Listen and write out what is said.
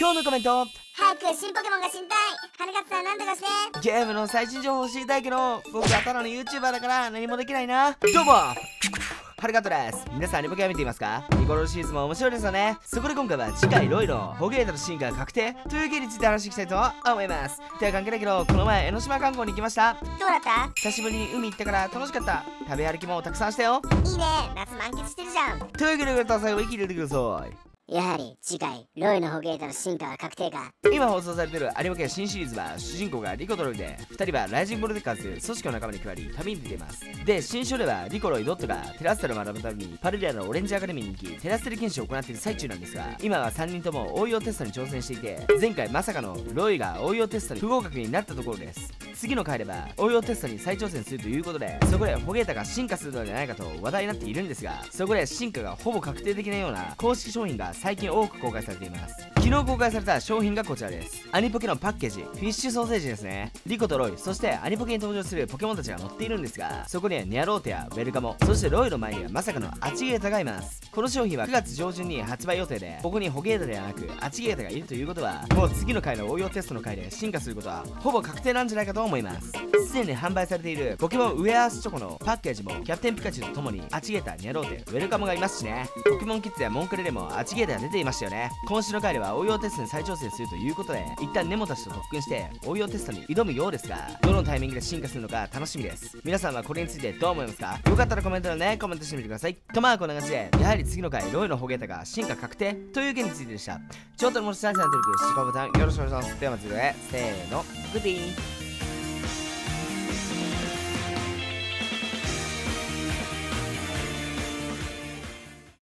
今日のコメント。早く新ポケモンが死にたい。花勝さん、なんとかして。ゲームの最新情報を知りたいけど、僕はただの YouTuber だから何もできないな。どうも春カットです。皆さんアニポケは見ていますか？ニコロシーズンも面白いですよね。そこで今回は次回ロイのホゲータの進化が確定という件について話していきたいと思います。では関係ないけど、この前江ノ島観光に行きました。どうだった？久しぶりに海行ったから楽しかった。食べ歩きもたくさんしたよ。いいね、夏満喫してるじゃん。というわけで、最後息入れてください。やはり次回ロイのホゲータの進化は確定か。今放送されているアニポケ新シリーズは主人公がリコとロイで、2人はライジンボルデカーズ組織の仲間に加わり旅に出ています。で、新章ではリコロイドットがテラステルを学ぶためにパルリアのオレンジアカデミーに行き、テラステル研修を行っている最中なんですが、今は3人とも応用テストに挑戦していて、前回まさかのロイが応用テストに不合格になったところです。次の回では応用テストに再挑戦するということで、そこでホゲータが進化するのではないかと話題になっているんですが、そこで進化がほぼ確定できないような公式商品が最近多く公開されています。昨日公開された商品がこちらです。アニポケのパッケージ、フィッシュソーセージですね。リコとロイ、そしてアニポケに登場するポケモンたちが乗っているんですが、そこにはニャローテやウェルカモ、そしてロイの前にはまさかのアチゲータがいます。この商品は9月上旬に発売予定で、ここにホゲータではなくアチゲータがいるということは、もう次の回の応用テストの回で進化することはほぼ確定なんじゃないかと思います。すでに販売されているポケモンウェアースチョコのパッケージもキャプテンピカチュウとともにアチゲータ、ニャローテ、ウェルカモがいますしね。ポケモンキッズやモンクレでもアチゲータが出ていましたよね。今週の回では応用テストに再挑戦するということで、一旦ネモたちと特訓して応用テストに挑むようですが、どのタイミングで進化するのか楽しみです。皆さんはこれについてどう思いますか？よかったらコメントでね、コメントしてみてください。とまあこんな感じで、やはり次の回ロイのホゲータが進化確定という件についてでした。ちょっともしチャンスになってるというボタンよろしくお願いします。ではまた次回、せーのグッディー。